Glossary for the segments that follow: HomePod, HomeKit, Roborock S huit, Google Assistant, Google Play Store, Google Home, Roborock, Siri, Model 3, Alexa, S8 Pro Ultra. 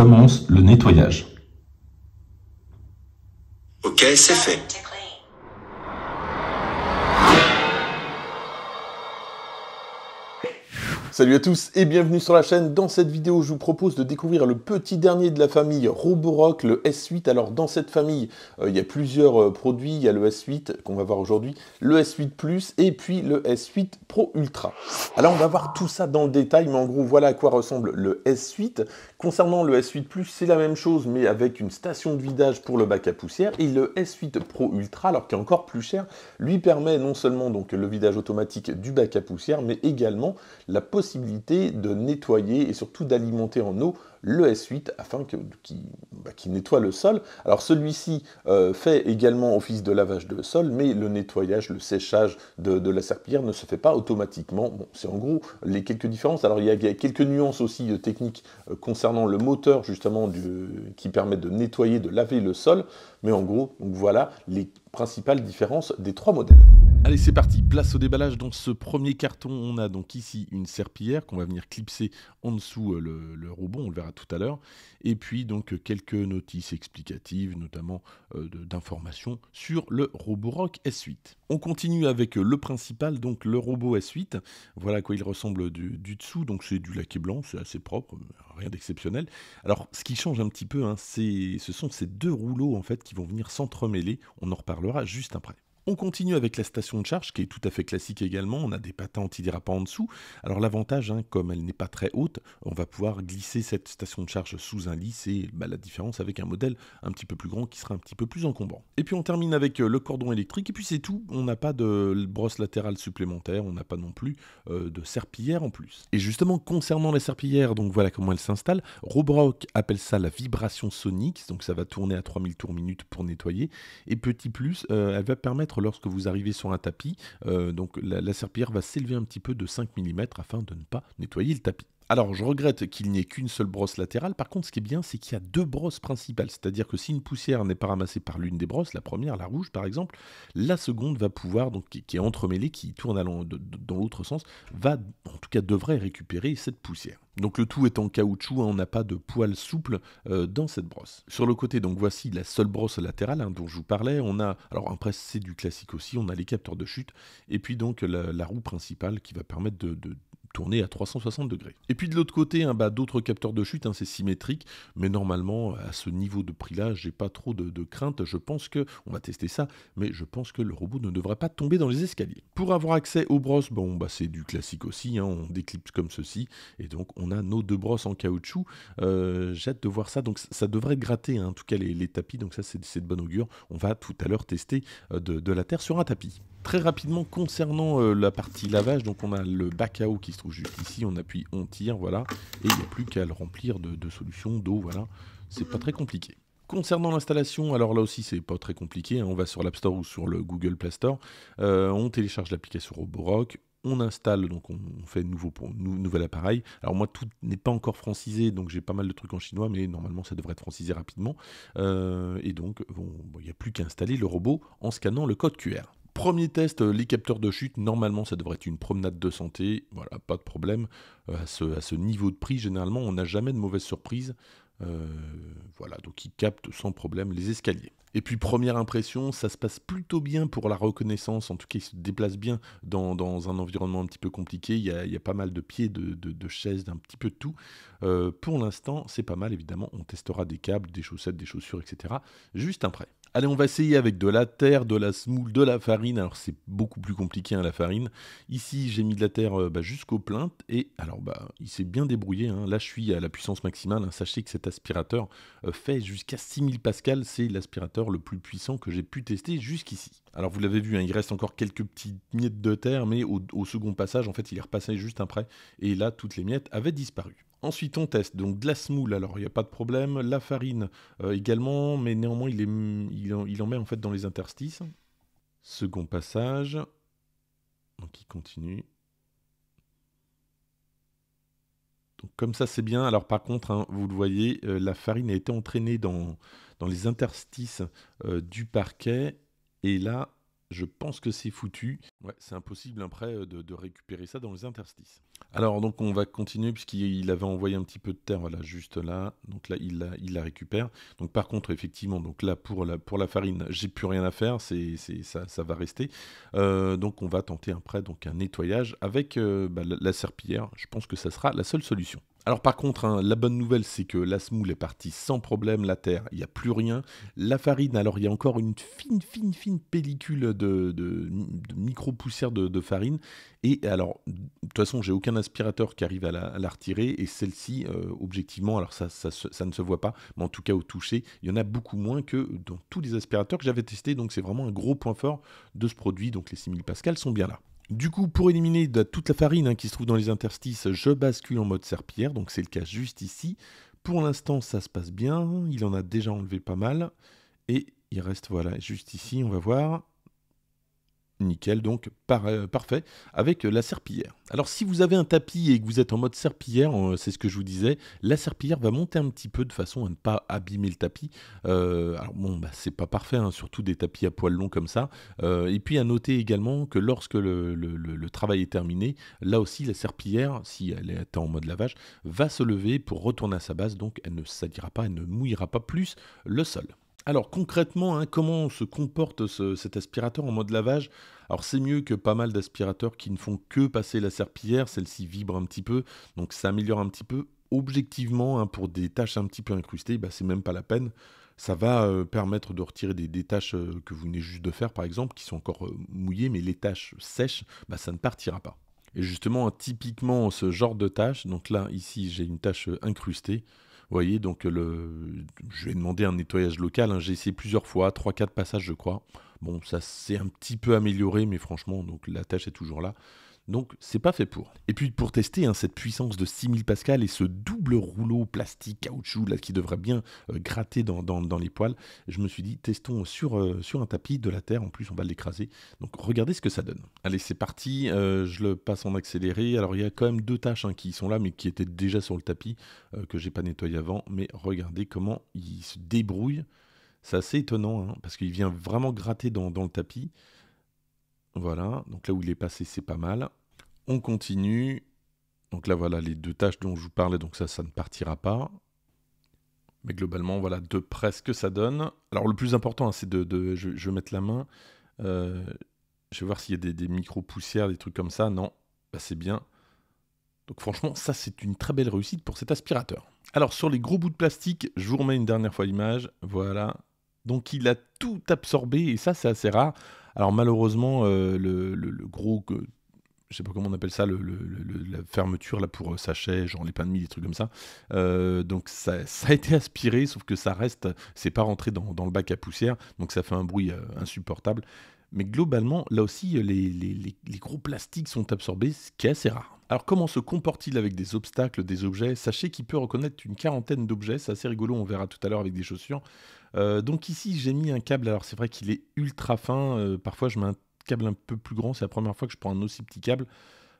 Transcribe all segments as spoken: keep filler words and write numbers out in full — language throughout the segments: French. Commence le nettoyage. Ok, c'est fait. Salut à tous et bienvenue sur la chaîne. Dans cette vidéo, je vous propose de découvrir le petit dernier de la famille Roborock, le S huit. Alors dans cette famille, euh, il y a plusieurs euh, produits. Il y a le S huit qu'on va voir aujourd'hui, le S huit Plus et puis le S huit Pro Ultra. Alors on va voir tout ça dans le détail, mais en gros voilà à quoi ressemble le S huit. Concernant le S huit Plus, c'est la même chose mais avec une station de vidage pour le bac à poussière. Et le S huit Pro Ultra, alors qui est encore plus cher, lui permet non seulement donc le vidage automatique du bac à poussière, mais également la possibilité possibilité de nettoyer et surtout d'alimenter en eau le S huit afin que, qu'il, bah, qu'il nettoie le sol. Alors celui-ci euh, fait également office de lavage de sol, mais le nettoyage, le séchage de, de la serpillière ne se fait pas automatiquement. Bon, c'est en gros les quelques différences. Alors il y a, il y a quelques nuances aussi euh, techniques euh, concernant le moteur justement du, qui permet de nettoyer, de laver le sol. Mais en gros, donc voilà les principales différences des trois modèles. Allez, c'est parti, place au déballage. Dans ce premier carton, on a donc ici une serpillière qu'on va venir clipser en dessous le, le robot, on le verra tout à l'heure. Et puis donc quelques notices explicatives, notamment euh, d'informations sur le Roborock S huit. On continue avec le principal, donc le robot S huit. Voilà à quoi il ressemble du, du dessous. Donc c'est du laqué blanc, c'est assez propre, rien d'exceptionnel. Alors ce qui change un petit peu, hein, c'est, ce sont ces deux rouleaux en fait qui vont venir s'entremêler. On en reparlera juste après. On continue avec la station de charge qui est tout à fait classique également. On a des patins antidérapants en dessous. Alors l'avantage, hein, comme elle n'est pas très haute, on va pouvoir glisser cette station de charge sous un lit. C'est bah, la différence avec un modèle un petit peu plus grand qui sera un petit peu plus encombrant. Et puis on termine avec le cordon électrique et puis c'est tout. On n'a pas de brosse latérale supplémentaire, on n'a pas non plus euh, de serpillière en plus. Et justement concernant la serpillière, donc voilà comment elle s'installe. Roborock appelle ça la vibration sonique, donc ça va tourner à trois mille tours minute pour nettoyer. Et petit plus, euh, elle va permettre lorsque vous arrivez sur un tapis, euh, donc la, la serpillière va s'élever un petit peu de cinq millimètres afin de ne pas nettoyer le tapis. Alors je regrette qu'il n'y ait qu'une seule brosse latérale, par contre ce qui est bien c'est qu'il y a deux brosses principales, c'est-à-dire que si une poussière n'est pas ramassée par l'une des brosses, la première, la rouge par exemple, la seconde va pouvoir, donc qui est entremêlée, qui tourne allant de, de, dans l'autre sens, va, en tout cas devrait récupérer cette poussière. Donc le tout est en caoutchouc, hein, on n'a pas de poils souples euh, dans cette brosse. Sur le côté, donc voici la seule brosse latérale hein, dont je vous parlais. On a, alors après c'est du classique aussi, on a les capteurs de chute et puis donc la, la roue principale qui va permettre de, de tourner à trois cent soixante degrés. Et puis de l'autre côté, hein, bah, d'autres capteurs de chute, hein, c'est symétrique, mais normalement à ce niveau de prix là, j'ai pas trop de, de crainte. Je pense que, on va tester ça, mais je pense que le robot ne devrait pas tomber dans les escaliers. Pour avoir accès aux brosses, bon, bah, c'est du classique aussi, hein, on déclipse comme ceci, et donc on On a nos deux brosses en caoutchouc. Euh, j'ai hâte de voir ça. Donc ça devrait gratter, hein, en tout cas les, les tapis. Donc ça c'est, c'est de bon augure. On va tout à l'heure tester euh, de, de la terre sur un tapis. Très rapidement concernant euh, la partie lavage, donc on a le bac à eau qui se trouve juste ici. On appuie, on tire, voilà. Et il n'y a plus qu'à le remplir de, de solutions d'eau, voilà. C'est pas très compliqué. Concernant l'installation, alors là aussi c'est pas très compliqué. Hein, on va sur l'App Store ou sur le Google Play Store. Euh, on télécharge l'application Roborock. On installe, donc on fait nouveau pour, nou, nouvel appareil. Alors moi, tout n'est pas encore francisé, donc j'ai pas mal de trucs en chinois, mais normalement, ça devrait être francisé rapidement. Euh, et donc, il bon, n'y bon, a plus qu'à installer le robot en scannant le code Q R. Premier test, les capteurs de chute, normalement ça devrait être une promenade de santé, voilà, pas de problème. À ce, à ce niveau de prix, généralement, on n'a jamais de mauvaise surprise. Euh, voilà, donc il capte sans problème les escaliers. Et puis première impression, ça se passe plutôt bien pour la reconnaissance, en tout cas il se déplace bien dans, dans un environnement un petit peu compliqué, il y a, il y a pas mal de pieds, de, de, de chaises, d'un petit peu de tout. Euh, pour l'instant c'est pas mal, évidemment on testera des câbles, des chaussettes, des chaussures, et cetera juste après. Allez, on va essayer avec de la terre, de la semoule, de la farine. Alors c'est beaucoup plus compliqué hein, la farine. Ici j'ai mis de la terre euh, bah, jusqu'aux plaintes et alors bah il s'est bien débrouillé. Hein. Là je suis à la puissance maximale. Hein. Sachez que cet aspirateur euh, fait jusqu'à six mille pascals. C'est l'aspirateur le plus puissant que j'ai pu tester jusqu'ici. Alors vous l'avez vu, hein, il reste encore quelques petites miettes de terre, mais au, au second passage en fait il est repassé juste après et là toutes les miettes avaient disparu. Ensuite on teste, donc de la semoule, alors il n'y a pas de problème, la farine euh, également, mais néanmoins il, est, il, en, il en met en fait dans les interstices. Second passage, donc il continue. Donc comme ça c'est bien, alors par contre, hein, vous le voyez, euh, la farine a été entraînée dans, dans les interstices euh, du parquet, et là je pense que c'est foutu. Ouais, c'est impossible après de, de récupérer ça dans les interstices. Alors donc on va continuer puisqu'il avait envoyé un petit peu de terre, voilà, juste là. Donc là il la, il la récupère. Donc par contre effectivement, donc là pour la pour la farine, j'ai plus rien à faire, c'est, c'est ça, ça va rester. Euh, donc on va tenter après donc un nettoyage avec euh, bah, la, la serpillière. Je pense que ça sera la seule solution. Alors par contre, hein, la bonne nouvelle, c'est que la semoule est partie sans problème, la terre, il n'y a plus rien. La farine, alors il y a encore une fine, fine, fine pellicule de, de, de micro-poussière de, de farine. Et alors, de toute façon, j'ai aucun aspirateur qui arrive à la, à la retirer. Et celle-ci, euh, objectivement, alors ça, ça, ça, ça ne se voit pas, mais en tout cas au toucher, il y en a beaucoup moins que dans tous les aspirateurs que j'avais testés. Donc c'est vraiment un gros point fort de ce produit. Donc les six mille pascals sont bien là. Du coup, pour éliminer de, toute la farine hein, qui se trouve dans les interstices, je bascule en mode serpillière, donc c'est le cas juste ici. Pour l'instant, ça se passe bien, il en a déjà enlevé pas mal, et il reste voilà juste ici, on va voir. Nickel, donc par, euh, parfait, avec la serpillière. Alors si vous avez un tapis et que vous êtes en mode serpillière, euh, c'est ce que je vous disais, la serpillière va monter un petit peu de façon à ne pas abîmer le tapis. Euh, alors bon, bah, c'est pas parfait, hein, surtout des tapis à poils longs comme ça. Euh, et puis à noter également que lorsque le, le, le, le travail est terminé, là aussi la serpillière, si elle est en mode lavage, va se lever pour retourner à sa base, donc elle ne salira pas, elle ne mouillera pas plus le sol. Alors concrètement, hein, comment se comporte ce, cet aspirateur en mode lavage? Alors c'est mieux que pas mal d'aspirateurs qui ne font que passer la serpillière, celle-ci vibre un petit peu, donc ça améliore un petit peu. Objectivement, hein, pour des tâches un petit peu incrustées, bah, c'est même pas la peine. Ça va euh, permettre de retirer des, des tâches euh, que vous venez juste de faire par exemple, qui sont encore euh, mouillées, mais les tâches sèches, bah, ça ne partira pas. Et justement, typiquement ce genre de tâche, donc là ici j'ai une tâche incrustée. Vous voyez, donc le... je vais demander un nettoyage local, hein. J'ai essayé plusieurs fois, trois quatre passages je crois. Bon, ça s'est un petit peu amélioré, mais franchement, donc la tâche est toujours là. Donc c'est pas fait pour. Et puis pour tester hein, cette puissance de six mille pascals et ce double rouleau plastique caoutchouc là, qui devrait bien euh, gratter dans, dans, dans les poils, je me suis dit testons sur, euh, sur un tapis de la terre, en plus on va l'écraser. Donc regardez ce que ça donne. Allez c'est parti, euh, je le passe en accéléré. Alors il y a quand même deux tâches hein, qui sont là mais qui étaient déjà sur le tapis, euh, que j'ai pas nettoyé avant. Mais regardez comment il se débrouille, c'est assez étonnant hein, parce qu'il vient vraiment gratter dans, dans le tapis. Voilà, donc là où il est passé c'est pas mal. On continue. Donc là voilà les deux tâches dont je vous parlais, donc ça, ça ne partira pas. Mais globalement voilà de près ce que ça donne. Alors le plus important hein, c'est de, de je, je vais mettre la main. Euh, je vais voir s'il y a des, des micro-poussières, des trucs comme ça. Non, bah, c'est bien. Donc franchement ça c'est une très belle réussite pour cet aspirateur. Alors sur les gros bouts de plastique, je vous remets une dernière fois l'image. Voilà. Donc il a tout absorbé et ça c'est assez rare. Alors malheureusement euh, le, le, le gros, euh, je sais pas comment on appelle ça, le, le, le, la fermeture là pour euh, sachet, genre les pains de mie, des trucs comme ça. Euh, donc ça, ça a été aspiré, sauf que ça reste, c'est pas rentré dans, dans le bac à poussière, donc ça fait un bruit euh, insupportable. Mais globalement, là aussi, les, les, les, les gros plastiques sont absorbés, ce qui est assez rare. Alors comment se comporte-t-il avec des obstacles, des objets? Sachez qu'il peut reconnaître une quarantaine d'objets, c'est assez rigolo, on verra tout à l'heure avec des chaussures. Euh, donc ici, j'ai mis un câble, alors c'est vrai qu'il est ultra fin, euh, parfois je mets un câble un peu plus grand, c'est la première fois que je prends un aussi petit câble.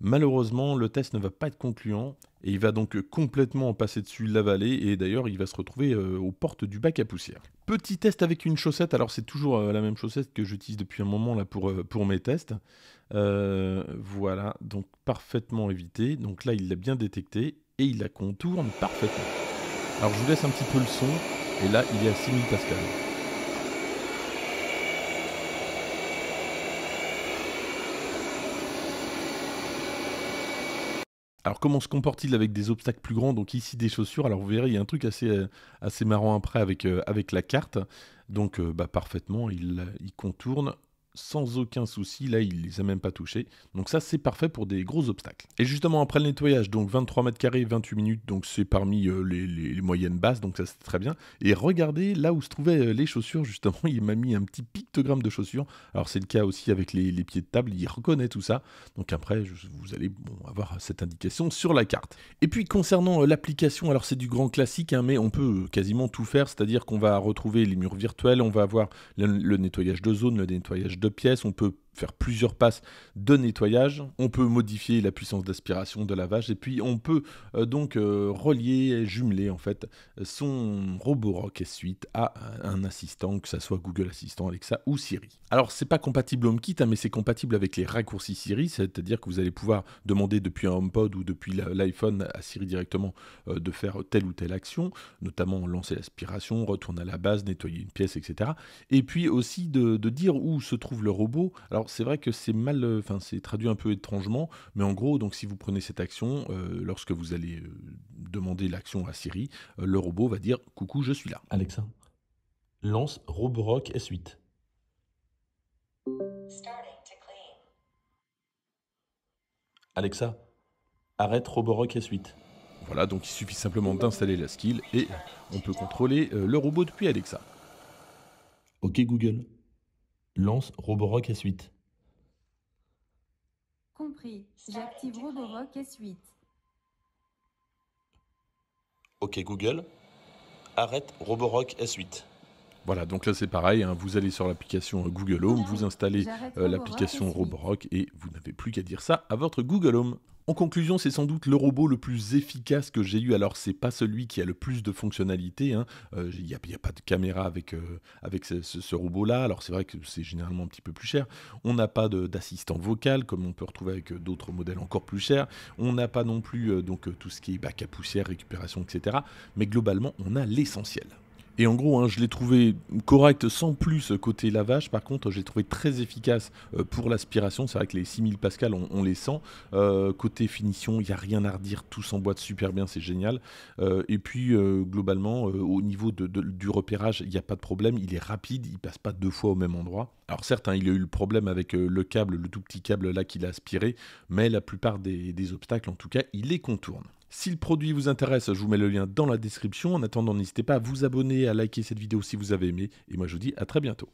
Malheureusement, le test ne va pas être concluant, et il va donc complètement passer dessus, l'avaler, et d'ailleurs il va se retrouver euh, aux portes du bac à poussière. Petit test avec une chaussette, alors c'est toujours euh, la même chaussette que j'utilise depuis un moment là pour, euh, pour mes tests. Euh, voilà, donc parfaitement évité, donc là il l'a bien détecté, et il la contourne parfaitement. Alors je vous laisse un petit peu le son, et là il est à six mille pascals. Alors comment se comporte-t-il avec des obstacles plus grands? Donc ici des chaussures, alors vous verrez il y a un truc assez, assez marrant après avec, euh, avec la carte. Donc euh, bah, parfaitement, il, il contourne sans aucun souci, là il les a même pas touchés. Donc ça c'est parfait pour des gros obstacles. Et justement après le nettoyage, donc vingt-trois mètres carrés, vingt-huit minutes, donc c'est parmi euh, les, les, les moyennes basses, donc ça c'est très bien. Et regardez là où se trouvaient euh, les chaussures, justement il m'a mis un petit pictogramme de chaussures. Alors c'est le cas aussi avec les, les pieds de table, il reconnaît tout ça. Donc après je, vous allez bon, avoir cette indication sur la carte. Et puis concernant euh, l'application, alors c'est du grand classique, hein, mais on peut quasiment tout faire, c'est-à-dire qu'on va retrouver les murs virtuels, on va avoir le, le nettoyage de zone, le nettoyage de de pièces, on peut faire plusieurs passes de nettoyage, on peut modifier la puissance d'aspiration, de lavage, et puis on peut euh, donc euh, relier et jumeler en fait son Roborock S huit à un assistant, que ça soit Google Assistant, Alexa ou Siri. Alors c'est pas compatible HomeKit, hein, mais c'est compatible avec les raccourcis Siri, c'est-à-dire que vous allez pouvoir demander depuis un HomePod ou depuis l'iPhone à Siri directement euh, de faire telle ou telle action, notamment lancer l'aspiration, retourner à la base, nettoyer une pièce, et cetera. Et puis aussi de, de dire où se trouve le robot. Alors c'est vrai que c'est mal, enfin c'est traduit un peu étrangement, mais en gros, donc si vous prenez cette action, euh, lorsque vous allez euh, demander l'action à Siri, euh, le robot va dire « Coucou, je suis là ». Alexa, lance Roborock S huit. Alexa, arrête Roborock S huit. Voilà, donc il suffit simplement d'installer la skill et on peut contrôler euh, le robot depuis Alexa. Ok Google, lance Roborock S huit. Compris, j'active Roborock S huit. Ok Google, arrête Roborock S huit. Voilà, donc là c'est pareil, hein, vous allez sur l'application Google Home, vous installez euh, l'application Roborock et vous n'avez plus qu'à dire ça à votre Google Home. En conclusion, c'est sans doute le robot le plus efficace que j'ai eu. Alors, c'est pas celui qui a le plus de fonctionnalités, hein. Euh, y a, y a pas de caméra avec, euh, avec ce, ce, ce robot-là. Alors, c'est vrai que c'est généralement un petit peu plus cher. On n'a pas de, d'assistant vocal, comme on peut retrouver avec d'autres modèles encore plus chers. On n'a pas non plus euh, donc, tout ce qui est bac à poussière, récupération, et cetera. Mais globalement, on a l'essentiel. Et en gros, hein, je l'ai trouvé correct sans plus côté lavage. Par contre, je l'ai trouvé très efficace pour l'aspiration. C'est vrai que les six mille pascals, on, on les sent. Euh, côté finition, il n'y a rien à redire. Tout s'emboîte super bien, c'est génial. Euh, et puis, euh, globalement, euh, au niveau de, de, du repérage, il n'y a pas de problème. Il est rapide, il ne passe pas deux fois au même endroit. Alors certes, hein, il a eu le problème avec euh, le câble, le tout petit câble là qu'il a aspiré. Mais la plupart des, des obstacles, en tout cas, il les contourne. Si le produit vous intéresse, je vous mets le lien dans la description. En attendant, n'hésitez pas à vous abonner, à liker cette vidéo si vous avez aimé. Et moi, je vous dis à très bientôt.